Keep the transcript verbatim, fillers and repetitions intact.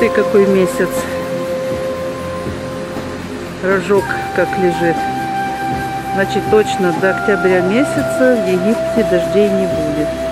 ты какой месяц. Рожок как лежит. Значит, точно до октября месяца в Египте дождей не будет.